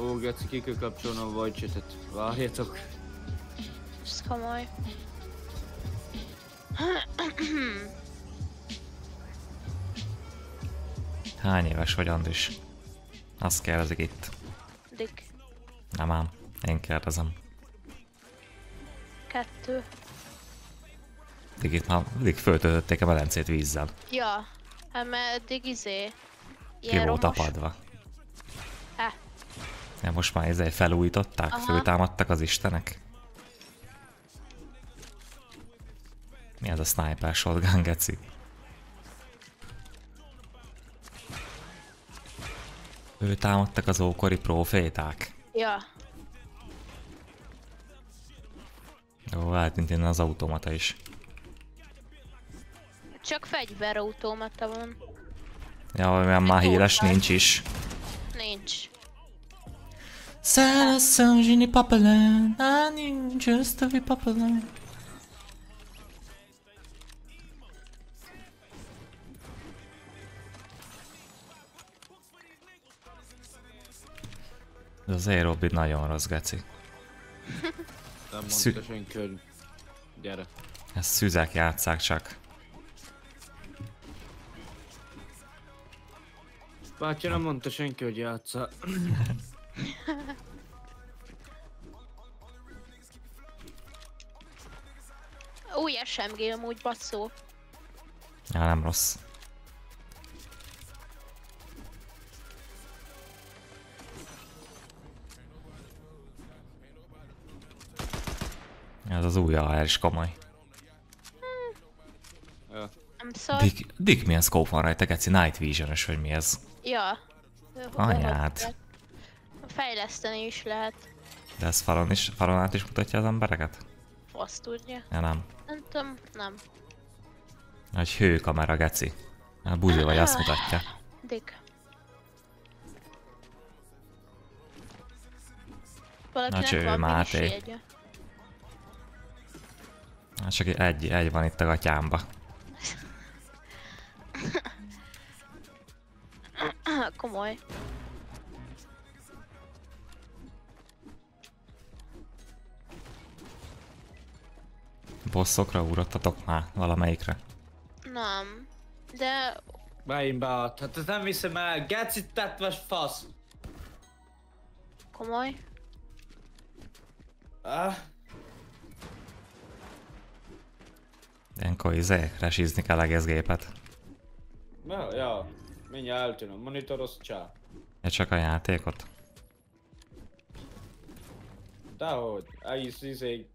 Ó, geci, ki kell kapcsolnom Voice-et. Várjatok. Ez komoly. Hány éves vagy, Andris? Azt kérdezik itt. Dick. Nem ám, én kérdezem. 2. Dick itt már mindig föltöltötték a belencét vízzel. Ja, hát mert eddig izé. Ki volt apadva. Ja, most már ezzel felújították, föltámadtak az istenek. Mi ez a sniper shotgun, geci? Föltámadtak az ókori proféták. Ja. Ó, eltűnt innen az automata is. Csak fegyverautomata van. Ja, olyan már híres nincs is. Nincs. Szelaszom zsini papelen, áni győztövi papelen. Ez az Aerobi nagyon rossz, geci. Nem mondta senki, hogy gyere. Ezt szüzek játsszák csak. Bátya, nem mondta senki, hogy játsszák. Új SMG amúgy, basszó. Ja, nem rossz. Ez az új AR is komoly. Dick, milyen scope van rajta, geci? Night Vision-ös vagy mi ez? Ja. Anyád. Fejleszteni is lehet. De ez falon át is mutatja az embereket? Azt tudja. Ja, nem. Nem tudom, nem. Egy hőkamera, geci. A buzi vagy, azt mutatja. Dick. Valakinek van Máté. Jegye. Csak egy van itt a gatyámba. Komoly. Bosszokra ugrottatok már valamelyikre? Nem, de... Bejjön be ott, hát ez nem viszem el, geci tetves fasz! Komoly? Ilyenkor izé, resízni kell egész gépet. Ja, ja. Mindjárt eltűnöm, monitoroz csá. Ja, csak a játékot. Dehogy, egész izé...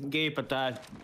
Gépet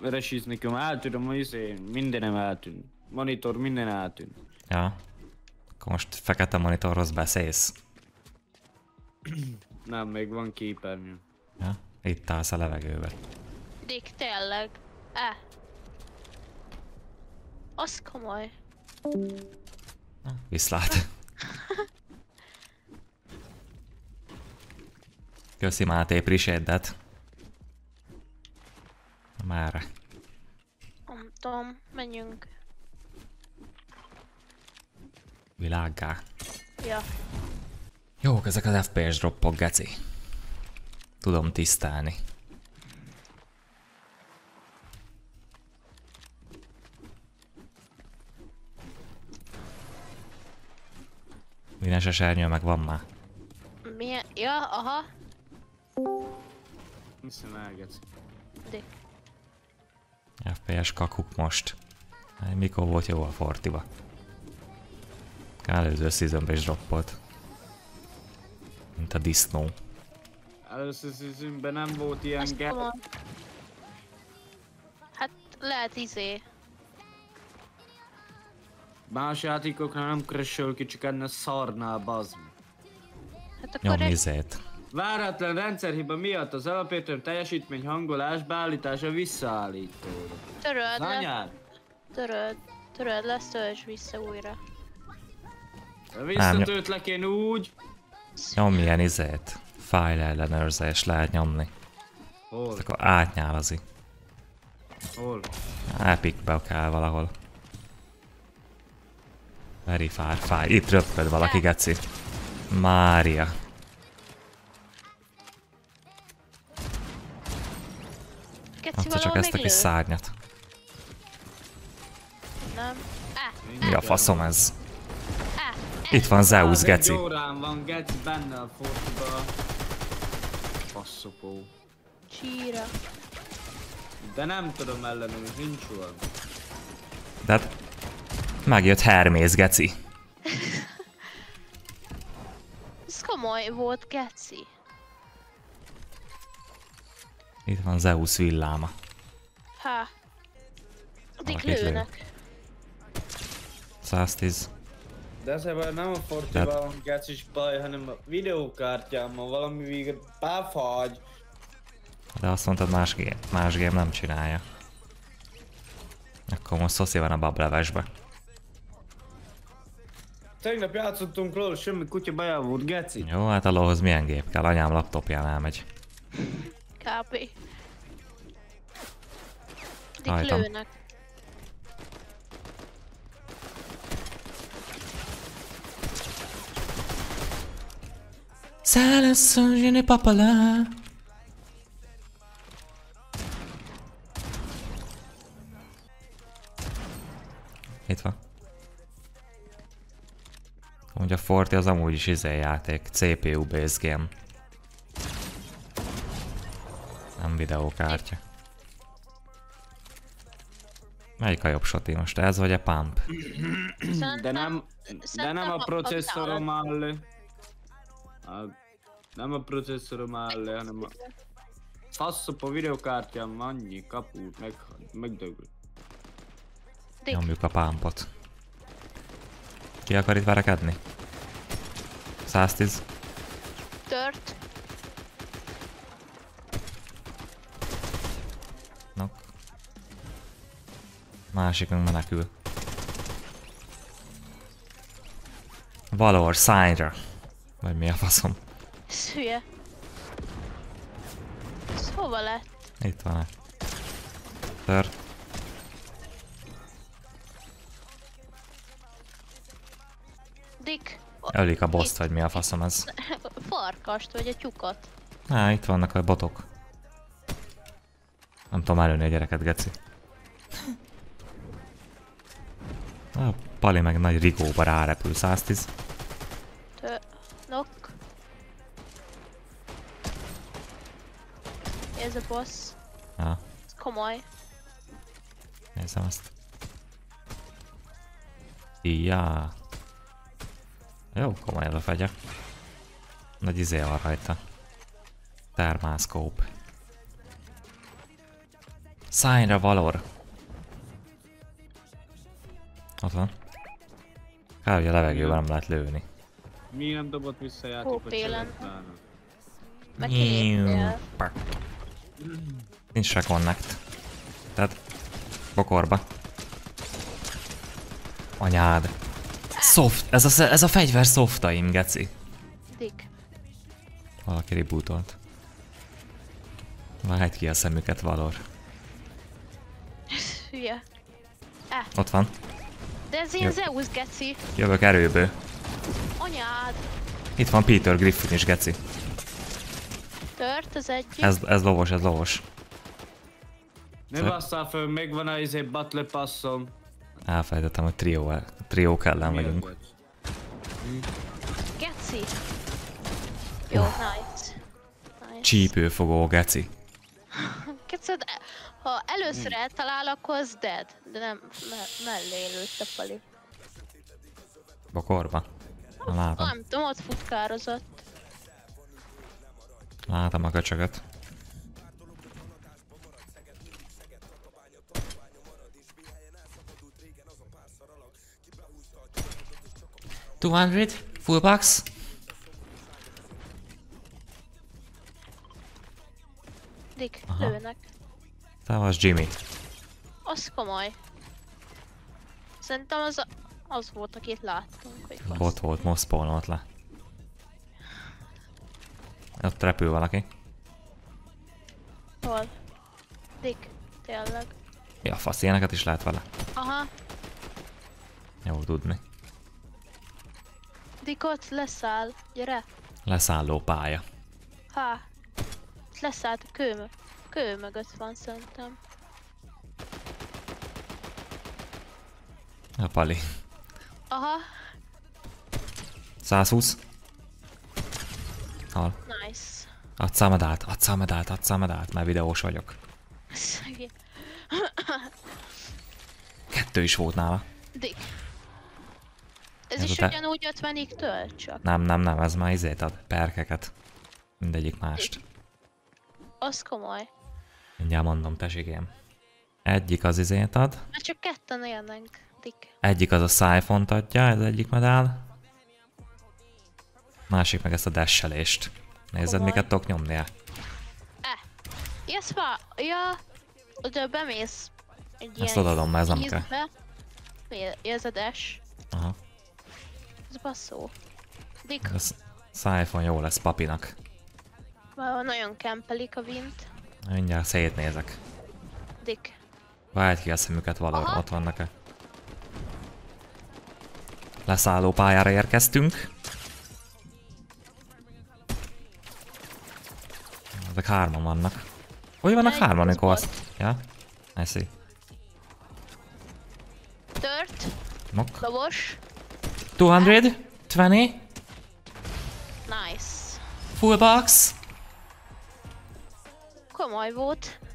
resízni kell, eltűnöm, izé, mindenem eltűn. Monitor, minden eltűn. Ja. Akkor most fekete monitorhoz beszélsz. Nem, még van képernyő. Ja, itt állsz a levegőben. Dick, tényleg. Az komoly. Viszlát. Köszi Máté, priséddet. Már. Nem tudom, menjünk. Világgá. Ja. Jók ezek az FPS droppok, geci. Tudom tisztelni. Vines esernyő meg van már. Milyen? Ja, aha. Viszont elgetsz. FPS kakuk most. Mikor volt jó a Fortiba? Előző seasonben is droppolt. Mint a disznó. Előző seasonben nem volt ilyen gál. Hát lehet izé. Más játékoknál nem keresel ki, csak ennél szarnál, bazd. Hát akkor egy... Váratlan rendszerhiba miatt az alapvető teljesítmény hangolás beállítása visszaállítóra. Töröld le. Töröld le, töltsd vissza újra. Visszatöltlek én úgy. Nyomj ilyen file ellenőrzés lehet nyomni. Hol? Ezt akkor átnyálazi. Hol? Epicbe kell valahol. Very far, fire. Itt röpköd valaki, geci. Mária. Látta csak ezt a kis szárnyat. Nem. Mi a faszom ez? Itt van Zeus, geci. Egy órán van, geci benne a fortba. Faszopó. Csíra. De nem tudom ellenőrizni, nincs olyan. De hát... megjött Hermész, geci. Ez komoly volt, geci. Itt van Zeus villáma. Há. Addig lőnek. 110. De ezzel nem a Fortiban van gecis baj, hanem a videókártyámmal valami végre befagy. De azt mondtad, más game nem csinálja. Akkor most szoszi van a bablevesbe. Tegnap játszottunk LOL, semmi kutya baja volt, geci. Jó, hát a LOL-hoz milyen gép kell? Anyám laptopján elmegy. Kb. Dik lőnek. Szálleszön, je ne papalá. Itt van. Ugye a Forti az amúgy is izé játék, CPU based game. Nem videókártya. Melyik a jobb shoti most? Ez vagy a pump? De nem a processzorom áll. Nem a processzorom áll, hanem a... Faszop a videókártyám, annyi kapult, megdögül. Nyomjuk a pumpot. Ki akar itt verekedni? 110. Tört. No. Másikunk menekül. Valor, szányra. Vagy mi a faszom? Szülye. Ez hova lett? Itt van-e. Tört. Ölik a boszt, vagy mi a faszom ez? Farkast, vagy a tyukat. Á, itt vannak a botok. Nem tudom előni a gyereket, geci. A Pali meg nagy rigóba rárepül, 110. Nok. Ez a boss. Á. Ez komoly. Nézem azt. Ijjá. Jó, komoly ez a fegye. Nagy izé van rajta. Thermalscope. Szányra, Valor! Ott van. Kár, hogy a levegőben nem lehet lőni. Mi nem dobott vissza játékot csinálni? Megkérjél. Nincs se connect. Tehát, bokorba. Anyád. Soft, ez a fegyver softaim, geci. Dick. Valaki rebootolt. Vágyd ki a szemüket, Valor. Hülye. Ott van. De ez ilyen Zeus, geci. Jövök erőből. Anyád. Itt van Peter Griffin is, geci. Tört az egyik. Ez lovos, ez lovos. Ne basszál föl, még van az izé battle passzom. Elfelejtettem, hogy triók ellen vagyunk. Geci! Jó, nice. Csípőfogó, geci. Geci, ha először eltalál, akkor az dead. De nem, mellé lőtt a Pali. Bokorba? A lábam. Nem tudom, ott futkározott. Látom a köcsögöt. $200, full box. Dick, lőnek. Támasz Jimmy. Az komoly. Szerintem az volt, akit láttunk. Bot volt, most spawnolt le. Ott repül valaki. Hol? Dick, tényleg. Ja, fasz, ilyeneket is lehet vele. Aha. Jó tudni. Dikot, leszáll, gyere! Leszálló pálya. Há, leszállt a kő mögött van szerintem. A pali. Aha. 120. Hal. Nice. Add számad át, add számad át, add számad át, már videós vagyok. Kettő is volt nála. Dick. Ez is ugyanúgy 50-ig tölt csak. Nem, nem, nem, ez már izét ad, perkeket. Mindegyik mást. Az komoly. Mindjárt mondom, tessékém. Egyik az izét ad. Mert csak ketten élnek, Dick. Egyik az a szájfont adja, ez egyik medál. Másik meg ezt a dashelést. Nézzed, miket tudok nyomni el. Jössz fel, ja, oda bemész egy ilyen. Ezt odadom, mert ez nem kell. Ez a dash. Aha. Ez basszó. Dick. Ez szájfon jó lesz papinak. Nagyon kempelik a vint. Mindjárt szétnézek. Dick. Vágyd ki a szemüket valahol, aha. Ott vannak-e. Leszálló pályára érkeztünk. Ezek hárman vannak. Hogy vannak hárman, amikor azt... Ja? I see. Tört. Mok. Lovos. 220. Nice. Full box. Komoly volt.